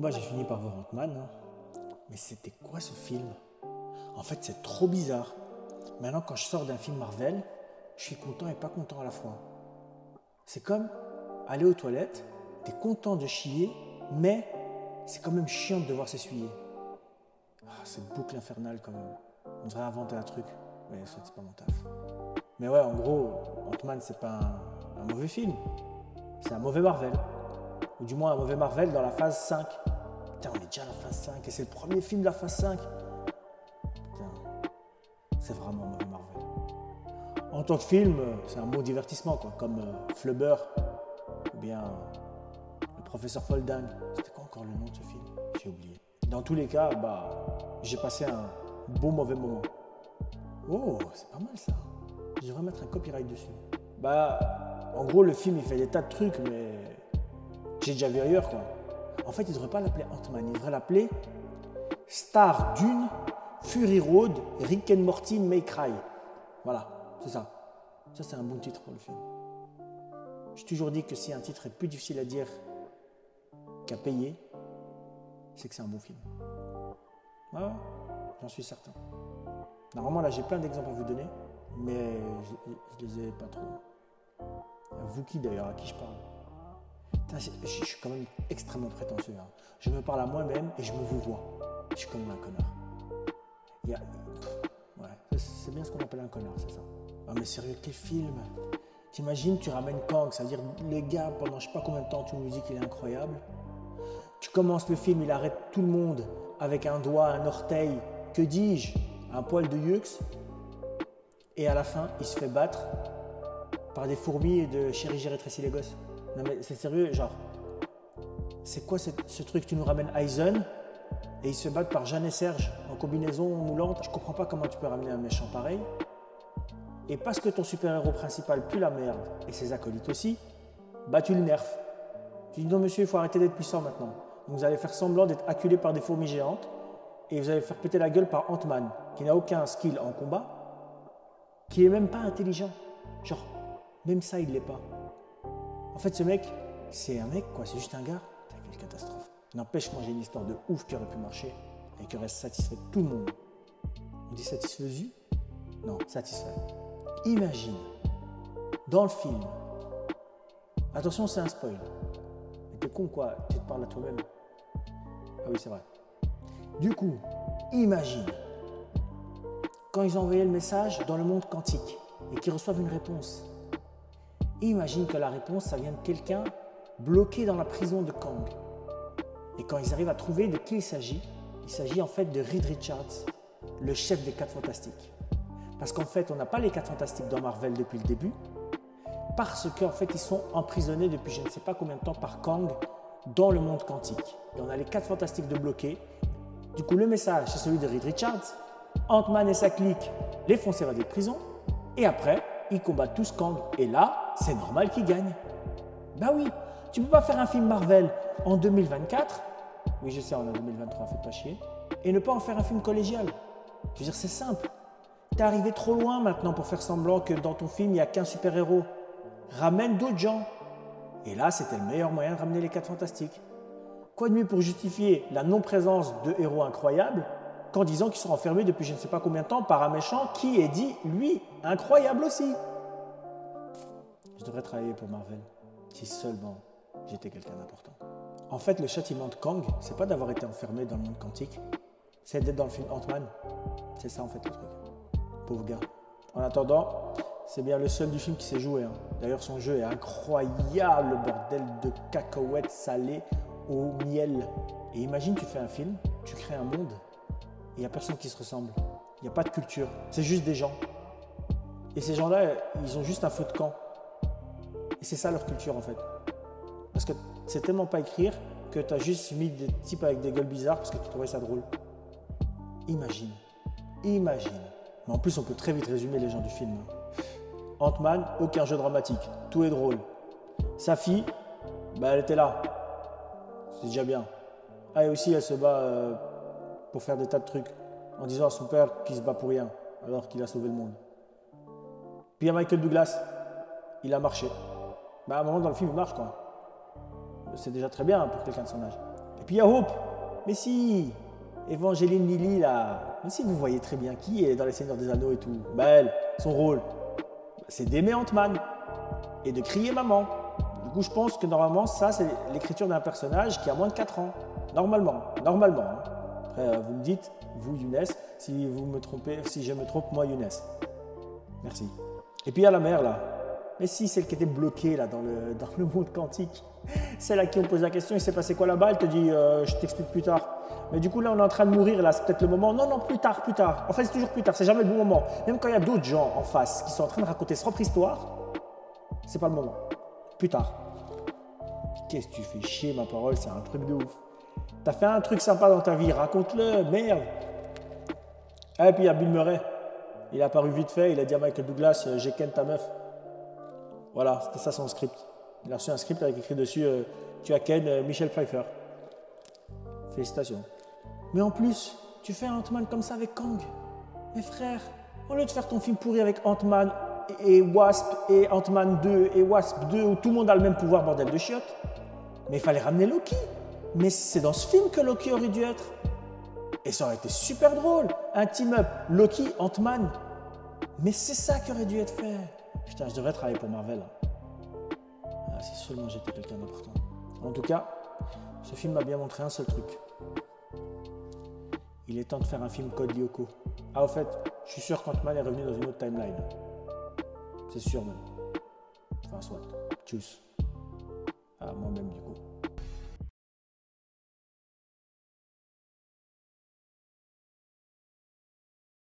combat, j'ai fini par voir Ant-Man. Hein. Mais c'était quoi ce film? En fait, c'est trop bizarre. Maintenant, quand je sors d'un film Marvel, je suis content et pas content à la fois. C'est comme aller aux toilettes, t'es content de chier, mais c'est quand même chiant de devoir s'essuyer. Ah, cette boucle infernale quand même. On devrait inventer un truc, mais soit c'est pas mon taf. Mais ouais, en gros, Ant-Man, c'est pas un mauvais film. C'est un mauvais Marvel. Ou du moins un mauvais Marvel dans la phase 5. Putain, on est déjà à la phase 5 et c'est le premier film de la phase 5. Putain, c'est vraiment un mauvais Marvel. En tant que film, c'est un bon divertissement, quoi, comme Flubber ou bien Le Professeur Folding. C'était quoi encore le nom de ce film? J'ai oublié. Dans tous les cas, j'ai passé un bon mauvais moment. Oh, c'est pas mal ça. Je devrais mettre un copyright dessus. En gros, le film, il fait des tas de trucs, mais j'ai déjà vu ailleurs, quoi. En fait, il ne devrait pas l'appeler Ant-Man, il devrait l'appeler Star d'une, Fury Road, Rick and Morty, May Cry. Voilà, c'est ça. Ça, c'est un bon titre pour le film. J'ai toujours dit que si un titre est plus difficile à dire qu'à payer, c'est que c'est un bon film. Ouais, j'en suis certain. Normalement, là, j'ai plein d'exemples à vous donner, mais je les ai pas trop. Vous qui d'ailleurs, à qui je parle? Putain, je suis quand même extrêmement prétentieux. Hein. Je me parle à moi-même et je me vous vois. Je suis quand même un connard. Ouais, c'est bien ce qu'on appelle un connard, c'est ça. Ah mais sérieux, quel film! T'imagines, tu ramènes Kang, c'est-à-dire le gars, pendant je sais pas combien de temps, tu nous dis qu'il est incroyable. Tu commences le film, il arrête tout le monde avec un doigt, un orteil, que dis-je, un poil de yuxe. Et à la fin, il se fait battre par des fourmis et de chéri, j'ai rétréci les gosses. Non mais c'est sérieux, genre, c'est quoi ce truc? Tu nous ramènes Aizen et ils se battent par Janet et Serge en combinaison moulante. Je comprends pas comment tu peux ramener un méchant pareil. Et parce que ton super-héros principal pue la merde et ses acolytes aussi, bah tu le nerfs. Tu dis non monsieur, il faut arrêter d'être puissant maintenant. Donc vous allez faire semblant d'être acculé par des fourmis géantes et vous allez faire péter la gueule par Ant-Man qui n'a aucun skill en combat, qui est même pas intelligent. Genre, même ça, il l'est pas. En fait, ce mec, c'est un mec, quoi. C'est juste un gars. Quelle catastrophe. N'empêche, moi, j'ai une histoire de ouf qui aurait pu marcher et qui aurait satisfait tout le monde. On dit satisfaisu? Non, satisfait. Imagine, dans le film, attention, c'est un spoil. Mais t'es con, quoi. Tu te parles à toi-même. Ah oui, c'est vrai. Du coup, imagine, quand ils ont envoyé le message dans le monde quantique et qu'ils reçoivent une réponse. Imagine que la réponse, ça vient de quelqu'un bloqué dans la prison de Kang. Et quand ils arrivent à trouver de qui il s'agit en fait de Reed Richards, le chef des 4 Fantastiques. Parce qu'en fait, on n'a pas les 4 Fantastiques dans Marvel depuis le début, parce qu'en fait, ils sont emprisonnés depuis je ne sais pas combien de temps par Kang dans le monde quantique. Et on a les 4 Fantastiques de bloqués. Du coup, le message, c'est celui de Reed Richards. Ant-Man et sa clique les font s'évader de prison. Et après, ils combattent tous Kang. Et là, c'est normal qu'ils gagnent. Bah oui, tu peux pas faire un film Marvel en 2024. Oui, je sais, on est en 2023, faites pas chier. Et ne pas en faire un film collégial. Je veux dire, c'est simple. T'es arrivé trop loin maintenant pour faire semblant que dans ton film, il n'y a qu'un super-héros. Ramène d'autres gens. Et là, c'était le meilleur moyen de ramener les 4 Fantastiques. Quoi de mieux pour justifier la non-présence de héros incroyables qu'en disant qu'ils sont enfermés depuis je ne sais pas combien de temps par un méchant qui est dit, lui, incroyable aussi. Je devrais travailler pour Marvel, si seulement j'étais quelqu'un d'important. En fait, le châtiment de Kang, c'est pas d'avoir été enfermé dans le monde quantique, c'est d'être dans le film Ant-Man. C'est ça en fait le truc. Pauvre gars. En attendant, c'est bien le seul du film qui s'est joué. Hein. D'ailleurs, son jeu est incroyable, bordel de cacahuètes salées au miel. Et imagine, tu fais un film, tu crées un monde, il n'y a personne qui se ressemble. Il n'y a pas de culture. C'est juste des gens. Et ces gens-là, ils ont juste un feu de camp. Et c'est ça leur culture, en fait. Parce que c'est tellement pas écrire que tu as juste mis des types avec des gueules bizarres parce que tu trouvais ça drôle. Imagine. Imagine. Mais en plus, on peut très vite résumer les gens du film. Ant-Man, aucun jeu dramatique. Tout est drôle. Sa fille, elle était là. C'est déjà bien. Ah, et aussi, elle se bat... pour faire des tas de trucs, en disant à son père qu'il se bat pour rien, alors qu'il a sauvé le monde. Puis il y a Michael Douglas, il a marché. À un moment dans le film, il marche, quoi. C'est déjà très bien pour quelqu'un de son âge. Et puis puis hop, mais si, Evangeline Lilly là, mais si vous voyez très bien qui est dans Les Seigneurs des Anneaux et tout, bah elle, son rôle, c'est d'aimer Ant-Man et de crier maman. Du coup, je pense que normalement, ça, c'est l'écriture d'un personnage qui a moins de 4 ans. Normalement. Après, vous me dites, vous, Younes, si vous me trompez, si je me trompe, moi, Younes. Merci. Et puis, à la mère, là. Mais si, celle qui était bloquée, là, dans le monde quantique. Celle à qui on pose la question, il s'est passé quoi là-bas? Elle te dit, je t'explique plus tard. Mais du coup, là, on est en train de mourir, là, c'est peut-être le moment. Non, plus tard. En fait, c'est toujours plus tard, c'est jamais le bon moment. Même quand il y a d'autres gens en face qui sont en train de raconter cette propre histoire, c'est pas le moment. Plus tard. Qu'est-ce que tu fais chier, ma parole, c'est un truc de ouf. T'as fait un truc sympa dans ta vie, raconte-le, merde. Ah, et puis il y a Bill Murray. Il est apparu vite fait, il a dit à Michael Douglas, j'ai ken ta meuf. Voilà, c'était ça son script. Il a reçu un script avec écrit dessus, tu as ken Michel Pfeiffer. Félicitations. Mais en plus, tu fais un Ant-Man comme ça avec Kang. Mes frères, au lieu de faire ton film pourri avec Ant-Man et Wasp et Ant-Man 2 et Wasp 2 où tout le monde a le même pouvoir, bordel de chiottes, mais il fallait ramener Loki. Mais c'est dans ce film que Loki aurait dû être. Et ça aurait été super drôle. Un team-up, Loki, Ant-Man. Mais c'est ça qui aurait dû être fait. Putain, je devrais travailler pour Marvel. Ah, si seulement j'étais quelqu'un d'important. En tout cas, ce film m'a bien montré un seul truc. Il est temps de faire un film code Lyoko. Ah, au fait, je suis sûr qu'Ant-Man est revenu dans une autre timeline. C'est sûr même. Enfin, soit. Tchuss. Ah, moi-même, du coup.